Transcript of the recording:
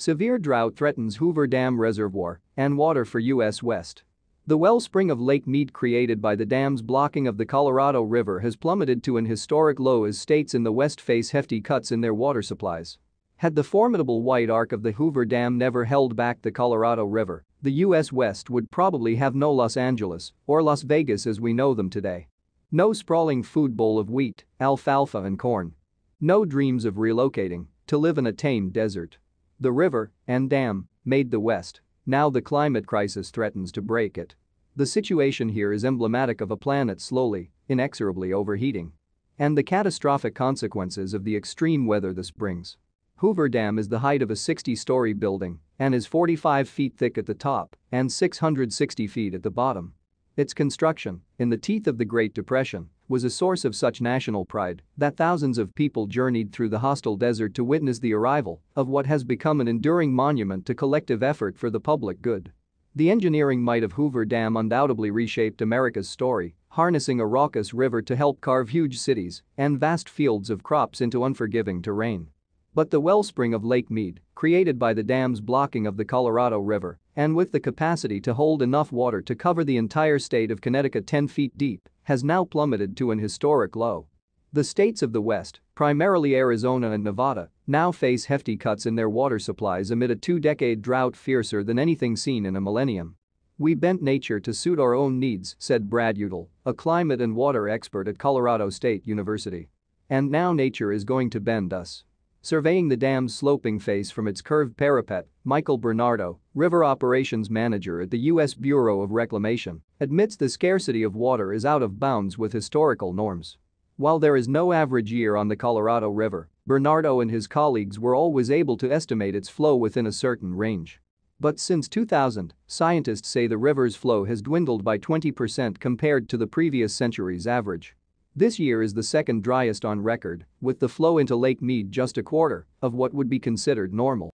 Severe drought threatens Hoover Dam Reservoir and water for U.S. West. The wellspring of Lake Mead created by the dam's blocking of the Colorado River has plummeted to an historic low as states in the West face hefty cuts in their water supplies. Had the formidable white arc of the Hoover Dam never held back the Colorado River, the U.S. West would probably have no Los Angeles or Las Vegas as we know them today. No sprawling food bowl of wheat, alfalfa and corn. No dreams of relocating to live in a tame desert. The river and dam made the West. Now the climate crisis threatens to break it. The situation here is emblematic of a planet slowly, inexorably overheating. And the catastrophic consequences of the extreme weather this brings. Hoover Dam is the height of a 60-story building and is 45 feet thick at the top and 660 feet at the bottom. Its construction, in the teeth of the Great Depression, was a source of such national pride that thousands of people journeyed through the hostile desert to witness the arrival of what has become an enduring monument to collective effort for the public good. The engineering might of Hoover Dam undoubtedly reshaped America's story, harnessing a raucous river to help carve huge cities and vast fields of crops into unforgiving terrain. But the wellspring of Lake Mead, created by the dam's blocking of the Colorado River, and with the capacity to hold enough water to cover the entire state of Connecticut 10 feet deep, has now plummeted to an historic low. The states of the West, primarily Arizona and Nevada, now face hefty cuts in their water supplies amid a two-decade drought fiercer than anything seen in a millennium. "We bent nature to suit our own needs," said Brad Udall, a climate and water expert at Colorado State University. "And now nature is going to bend us." Surveying the dam's sloping face from its curved parapet, Michael Bernardo, river operations manager at the U.S. Bureau of Reclamation, admits the scarcity of water is out of bounds with historical norms. While there is no average year on the Colorado River, Bernardo and his colleagues were always able to estimate its flow within a certain range. But since 2000, scientists say the river's flow has dwindled by 20% compared to the previous century's average. This year is the second driest on record, with the flow into Lake Mead just a quarter of what would be considered normal.